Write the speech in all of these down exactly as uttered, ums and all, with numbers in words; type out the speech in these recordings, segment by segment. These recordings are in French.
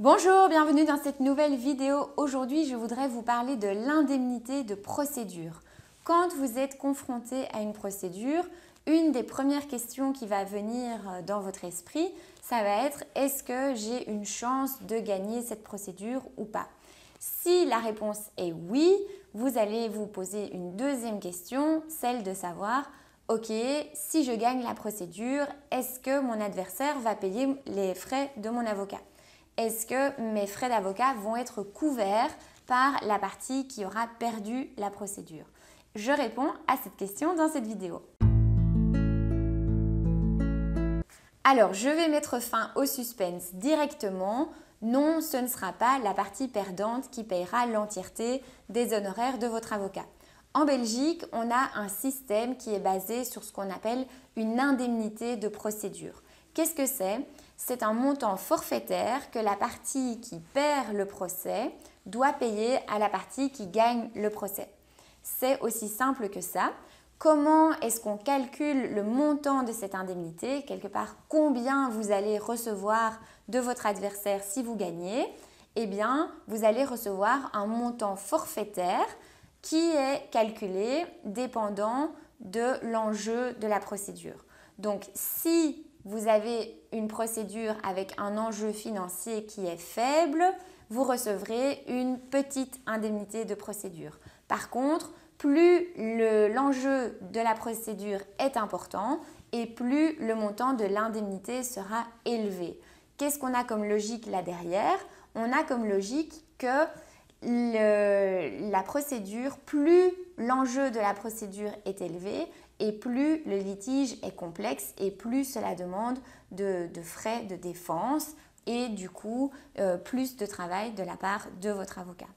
Bonjour, bienvenue dans cette nouvelle vidéo. Aujourd'hui, je voudrais vous parler de l'indemnité de procédure. Quand vous êtes confronté à une procédure, une des premières questions qui va venir dans votre esprit, ça va être « Est-ce que j'ai une chance de gagner cette procédure ou pas ?» Si la réponse est oui, vous allez vous poser une deuxième question, celle de savoir « Ok, si je gagne la procédure, est-ce que mon adversaire va payer les frais de mon avocat ? » Est-ce que mes frais d'avocat vont être couverts par la partie qui aura perdu la procédure? Je réponds à cette question dans cette vidéo. Alors, je vais mettre fin au suspense directement. Non, ce ne sera pas la partie perdante qui payera l'entièreté des honoraires de votre avocat. En Belgique, on a un système qui est basé sur ce qu'on appelle une indemnité de procédure. Qu'est-ce que c'est ? C'est un montant forfaitaire que la partie qui perd le procès doit payer à la partie qui gagne le procès. C'est aussi simple que ça. Comment est-ce qu'on calcule le montant de cette indemnité? Quelque part, combien vous allez recevoir de votre adversaire si vous gagnez? Eh bien, vous allez recevoir un montant forfaitaire qui est calculé dépendant de l'enjeu de la procédure. Donc, si vous avez une procédure avec un enjeu financier qui est faible, vous recevrez une petite indemnité de procédure. Par contre, plus l'enjeu de la procédure est important et plus le montant de l'indemnité sera élevé. Qu'est-ce qu'on a comme logique là derrière? On a comme logique que le, la procédure, plus l'enjeu de la procédure est élevé, et plus le litige est complexe et plus cela demande de, de frais de défense et du coup euh, plus de travail de la part de votre avocat.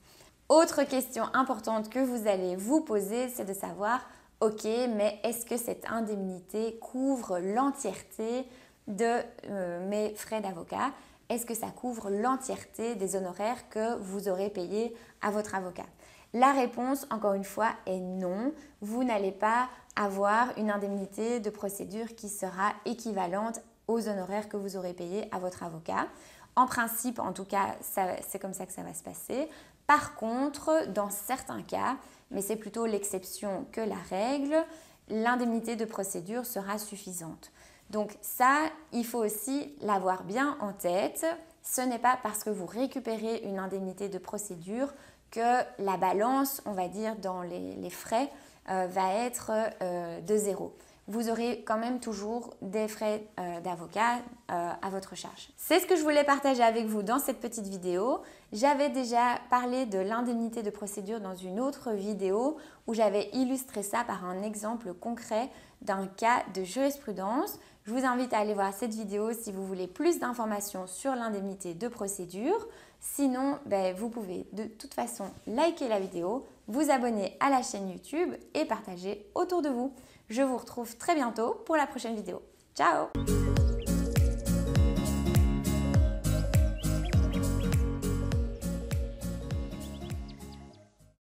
Autre question importante que vous allez vous poser, c'est de savoir « Ok, mais est-ce que cette indemnité couvre l'entièreté de euh, mes frais d'avocat ? Est-ce que ça couvre l'entièreté des honoraires que vous aurez payés à votre avocat ?» La réponse, encore une fois, est non. Vous n'allez pas avoir une indemnité de procédure qui sera équivalente aux honoraires que vous aurez payés à votre avocat. En principe, en tout cas, c'est comme ça que ça va se passer. Par contre, dans certains cas, mais c'est plutôt l'exception que la règle, l'indemnité de procédure sera suffisante. Donc ça, il faut aussi l'avoir bien en tête. Ce n'est pas parce que vous récupérez une indemnité de procédure que la balance, on va dire, dans les, les frais euh, va être euh, de zéro. Vous aurez quand même toujours des frais euh, d'avocat euh, à votre charge. C'est ce que je voulais partager avec vous dans cette petite vidéo. J'avais déjà parlé de l'indemnité de procédure dans une autre vidéo où j'avais illustré ça par un exemple concret d'un cas de jurisprudence. Je vous invite à aller voir cette vidéo si vous voulez plus d'informations sur l'indemnité de procédure. Sinon, ben, vous pouvez de toute façon liker la vidéo, vous abonner à la chaîne YouTube et partager autour de vous. Je vous retrouve très bientôt pour la prochaine vidéo. Ciao!